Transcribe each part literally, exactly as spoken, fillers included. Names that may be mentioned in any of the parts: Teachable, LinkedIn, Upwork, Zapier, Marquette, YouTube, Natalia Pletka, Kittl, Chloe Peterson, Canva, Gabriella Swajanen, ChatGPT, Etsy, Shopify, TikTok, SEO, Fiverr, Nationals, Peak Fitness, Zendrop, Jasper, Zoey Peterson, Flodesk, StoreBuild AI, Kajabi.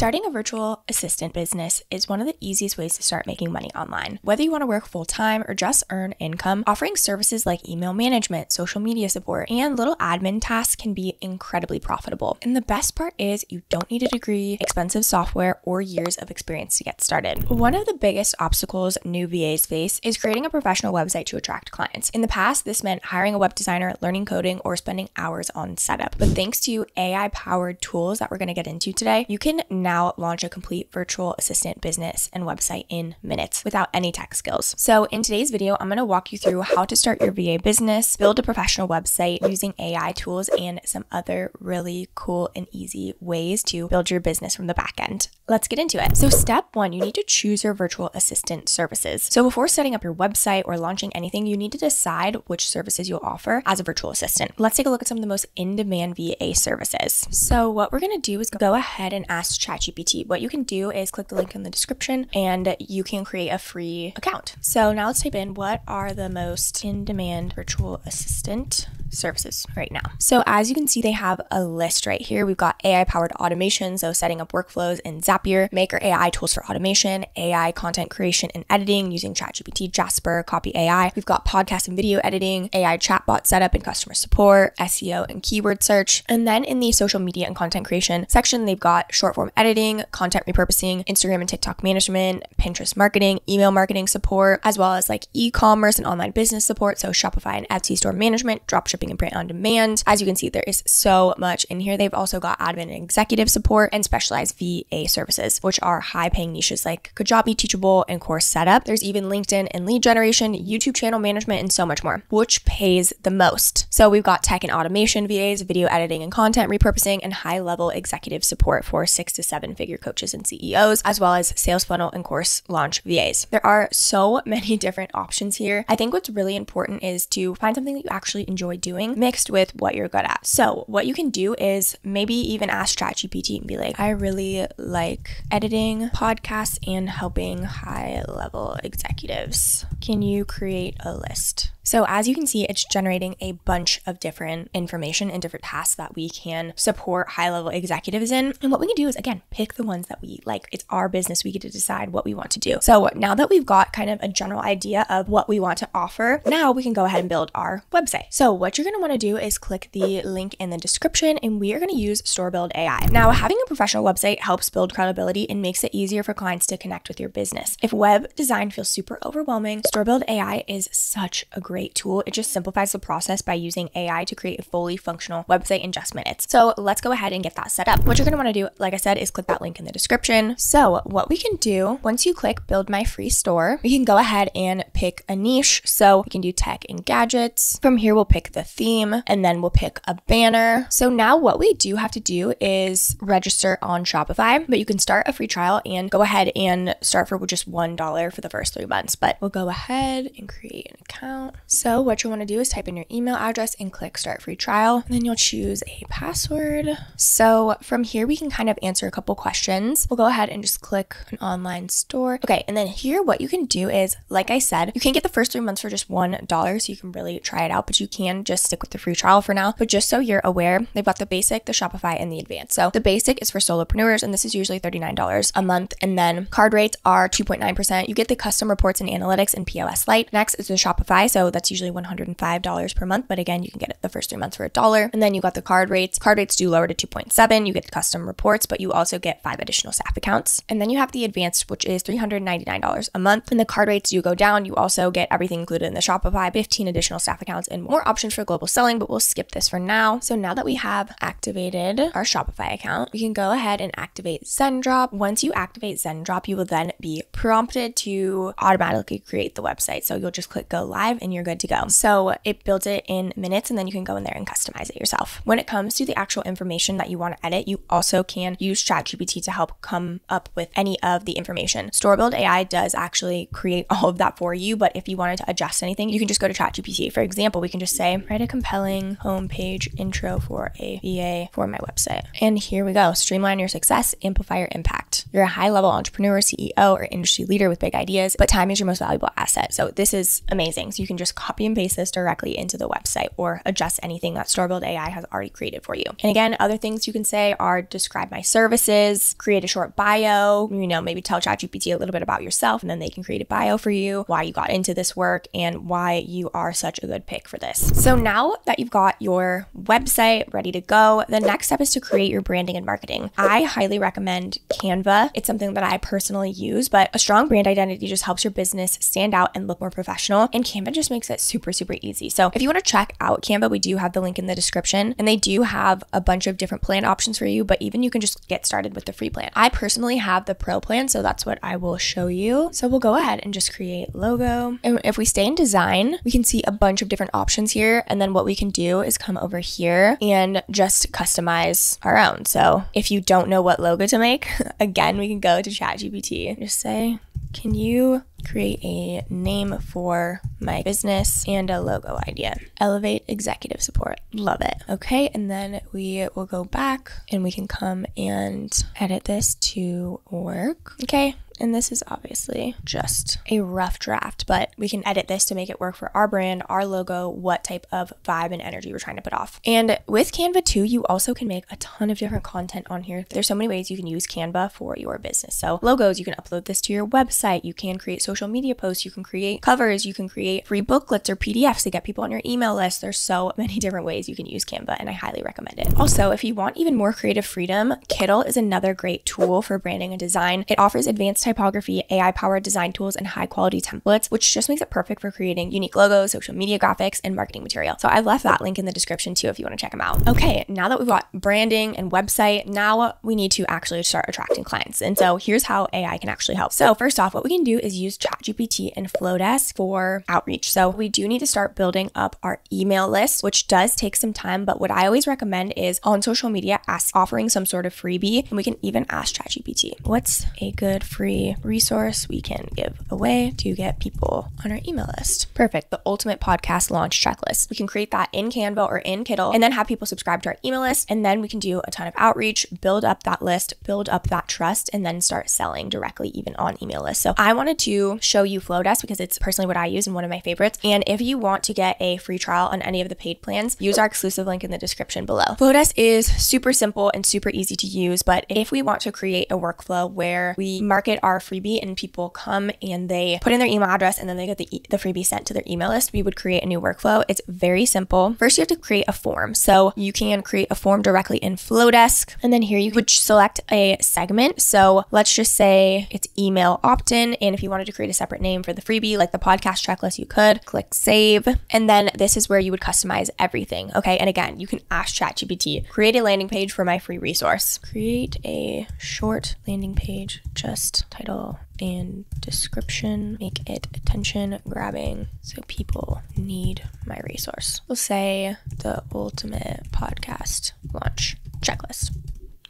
Starting a virtual assistant business is one of the easiest ways to start making money online. Whether you want to work full-time or just earn income, offering services like email management, social media support, and little admin tasks can be incredibly profitable. And the best part is you don't need a degree, expensive software, or years of experience to get started. One of the biggest obstacles new V As face is creating a professional website to attract clients. In the past, this meant hiring a web designer, learning coding, or spending hours on setup. But thanks to A I-powered tools that we're going to get into today, you can now launch a complete virtual assistant business and website in minutes without any tech skills. So in today's video, I'm going to walk you through how to start your V A business, build a professional website using A I tools, and some other really cool and easy ways to build your business from the back end. Let's get into it. So step one, you need to choose your virtual assistant services. So before setting up your website or launching anything, you need to decide which services you'll offer as a virtual assistant. Let's take a look at some of the most in-demand V A services. So what we're going to do is go ahead and ask ChatGPT. What you can do is click the link in the description and you can create a free account. So now let's type in, what are the most in-demand virtual assistant services right now? So as you can see, they have a list right here. We've got A I powered automation, so setting up workflows in Zapier, Maker A I tools for automation, A I content creation and editing using ChatGPT, Jasper, Copy A I. We've got podcast and video editing, A I chatbot setup and customer support, S E O and keyword search. And then in the social media and content creation section, they've got short form editing, content repurposing, Instagram and TikTok management, Pinterest marketing, email marketing support, as well as like e-commerce and online business support. So Shopify and Etsy store management, dropshipping and print on demand. As you can see, there is so much in here. They've also got admin and executive support and specialized V A services, which are high paying niches like Kajabi, Teachable, and course setup. There's even LinkedIn and lead generation, YouTube channel management, and so much more, which pays the most. So we've got tech and automation V As, video editing and content repurposing, and high level executive support for six to seven figure coaches and C E Os, as well as sales funnel and course launch V As. There are so many different options here. I think what's really important is to find something that you actually enjoy doing mixed with what you're good at. So what you can do is maybe even ask ChatGPT and be like, I really like editing podcasts and helping high level executives. Can you create a list? So as you can see, it's generating a bunch of different information and different tasks that we can support high level executives in. And what we can do is, again, pick the ones that we like. It's our business. We get to decide what we want to do. So now that we've got kind of a general idea of what we want to offer, now we can go ahead and build our website. So what you're going to want to do is click the link in the description, and we are going to use StoreBuild A I. Now, having a professional website helps build credibility and makes it easier for clients to connect with your business. If web design feels super overwhelming, StoreBuild A I is such a great tool. It just simplifies the process by using A I to create a fully functional website in just minutes. So let's go ahead and get that set up. What you're going to want to do, like I said, is click that link in the description. So what we can do, once you click build my free store, we can go ahead and pick a niche. So we can do tech and gadgets. From here, we'll pick the theme, and then we'll pick a banner. So now what we do have to do is register on Shopify, but you can start a free trial and go ahead and start for just one dollar for the first three months, but we'll go ahead and create an account. So what you want to do is type in your email address and click start free trial, and then you'll choose a password. So from here, we can kind of answer a couple questions. We'll go ahead and just click an online store. Okay. And then here, what you can do is, like I said, you can get the first three months for just one dollar. So you can really try it out, but you can just stick with the free trial for now. But just so you're aware, they've got the basic, the Shopify, and the advanced. So the basic is for solopreneurs, and this is usually thirty-nine dollars a month. And then card rates are two point nine percent. You get the custom reports and analytics and P O S Lite. Next is the Shopify. So that's usually one hundred five dollars per month. But again, you can get it the first three months for a dollar. And then you got the card rates. Card rates do lower to two point seven. You get custom reports, but you also get five additional staff accounts. And then you have the advanced, which is three hundred ninety-nine dollars a month. And the card rates do go down. You also get everything included in the Shopify, fifteen additional staff accounts, and more options for global selling, but we'll skip this for now. So now that we have activated our Shopify account, we can go ahead and activate Zendrop. Once you activate Zendrop, you will then be prompted to automatically create the website. So you'll just click go live and you're good to go. So it builds it in minutes, and then you can go in there and customize it yourself. When it comes to the actual information that you want to edit, you also can use ChatGPT to help come up with any of the information. StoreBuild A I does actually create all of that for you, but if you wanted to adjust anything, you can just go to ChatGPT. For example, we can just say, write a compelling homepage intro for a V A for my website. And here we go. Streamline your success, amplify your impact. You're a high-level entrepreneur, C E O, or industry leader with big ideas, but time is your most valuable asset. So this is amazing. So you can just copy and paste this directly into the website or adjust anything that StoreBuild A I has already created for you. And again, other things you can say are describe my services, create a short bio, you know, maybe tell ChatGPT a little bit about yourself, and then they can create a bio for you, why you got into this work and why you are such a good pick for this. So now that you've got your website ready to go, the next step is to create your branding and marketing. I highly recommend Canva. It's something that I personally use, but a strong brand identity just helps your business stand out and look more professional. And Canva just makes it super, super easy. So if you want to check out Canva, we do have the link in the description, and they do have a bunch of different plan options for you, but even you can just get started with the free plan. I personally have the pro plan, so that's what I will show you. So we'll go ahead and just create logo. And if we stay in design, we can see a bunch of different options here. And then what we can do is come over here and just customize our own. So if you don't know what logo to make, again, we can go to ChatGPT. Just say, can you create a name for my business and a logo idea? Elevate executive support. Love it. Okay, and then we will go back and we can come and edit this to work. Okay. And this is obviously just a rough draft, but we can edit this to make it work for our brand, our logo, what type of vibe and energy we're trying to put off. And with Canva too, you also can make a ton of different content on here. There's so many ways you can use Canva for your business. So logos, you can upload this to your website. You can create social media posts. You can create covers. You can create free booklets or P D Fs to get people on your email list. There's so many different ways you can use Canva, and I highly recommend it. Also, if you want even more creative freedom, Kittl is another great tool for branding and design. It offers advanced typography, A I-powered design tools, and high-quality templates, which just makes it perfect for creating unique logos, social media graphics, and marketing material. So I've left that link in the description too if you want to check them out. Okay, now that we've got branding and website, now we need to actually start attracting clients. And so here's how A I can actually help. So first off, what we can do is use ChatGPT and Flodesk for outreach. So we do need to start building up our email list, which does take some time, but what I always recommend is on social media ask, offering some sort of freebie, and we can even ask ChatGPT, what's a good free resource we can give away to get people on our email list? Perfect. The ultimate podcast launch checklist. We can create that in Canva or in Kittl and then have people subscribe to our email list. And then we can do a ton of outreach, build up that list, build up that trust, and then start selling directly even on email lists. So I wanted to show you Flodesk because it's personally what I use and one of my favorites. And if you want to get a free trial on any of the paid plans, use our exclusive link in the description below. Flodesk is super simple and super easy to use, but if we want to create a workflow where we market our freebie and people come and they put in their email address and then they get the, e the freebie sent to their email list, we would create a new workflow. It's very simple. First, you have to create a form. So you can create a form directly in Flodesk. And then here you would select a segment. So let's just say it's email opt-in. And if you wanted to create a separate name for the freebie, like the podcast checklist, you could click save. And then this is where you would customize everything. Okay. And again, you can ask ChatGPT, create a landing page for my free resource. Create a short landing page, just title and description, make it attention grabbing so people need my resource. We'll say the ultimate podcast launch checklist.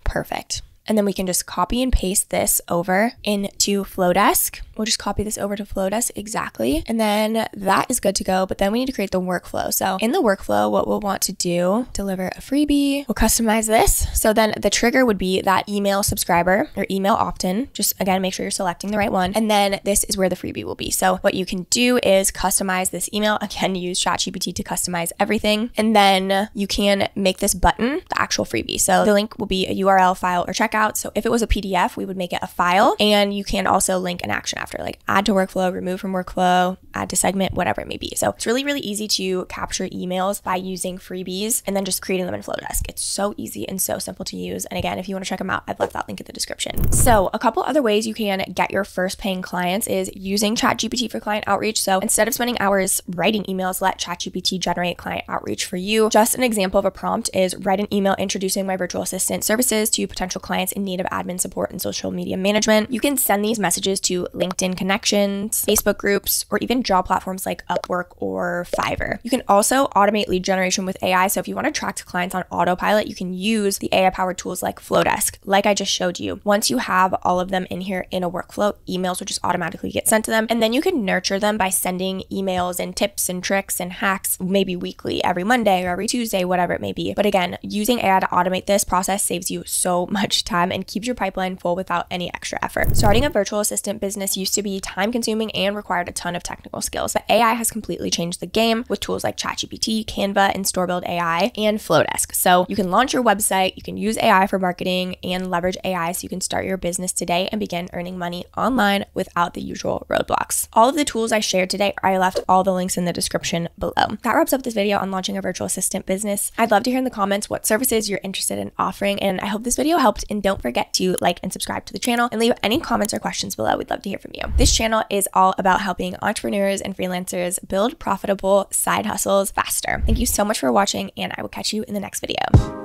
Perfect. And then we can just copy and paste this over into Flodesk. We'll just copy this over to Flodesk exactly. And then that is good to go. But then we need to create the workflow. So in the workflow, what we'll want to do, deliver a freebie. We'll customize this. So then the trigger would be that email subscriber or email opt-in. Just again, make sure you're selecting the right one. And then this is where the freebie will be. So what you can do is customize this email. Again, use ChatGPT to customize everything. And then you can make this button the actual freebie. So the link will be a U R L, file, or checkout. So if it was a P D F, we would make it a file, and you can also link an action after, like add to workflow, remove from workflow, add to segment, whatever it may be. So it's really, really easy to capture emails by using freebies and then just creating them in Flodesk. It's so easy and so simple to use. And again, if you want to check them out, I've left that link in the description. So a couple other ways you can get your first paying clients is using ChatGPT for client outreach. So instead of spending hours writing emails, let ChatGPT generate client outreach for you. Just an example of a prompt is write an email introducing my virtual assistant services to potential clients in need of admin support and social media management. You can send these messages to LinkedIn connections, Facebook groups, or even job platforms like Upwork or Fiverr. You can also automate lead generation with A I. So if you want to attract clients on autopilot, you can use the A I-powered tools like Flodesk, like I just showed you. Once you have all of them in here in a workflow, emails will just automatically get sent to them. And then you can nurture them by sending emails and tips and tricks and hacks, maybe weekly, every Monday or every Tuesday, whatever it may be. But again, using A I to automate this process saves you so much time time and keeps your pipeline full without any extra effort. Starting a virtual assistant business used to be time consuming and required a ton of technical skills, but A I has completely changed the game with tools like ChatGPT, Canva, and StoreBuild A I, and Flodesk. So you can launch your website, you can use A I for marketing, and leverage A I so you can start your business today and begin earning money online without the usual roadblocks. All of the tools I shared today, I left all the links in the description below. That wraps up this video on launching a virtual assistant business. I'd love to hear in the comments what services you're interested in offering, and I hope this video helped, and don't forget to like and subscribe to the channel and leave any comments or questions below. We'd love to hear from you. This channel is all about helping entrepreneurs and freelancers build profitable side hustles faster. Thank you so much for watching, and I will catch you in the next video.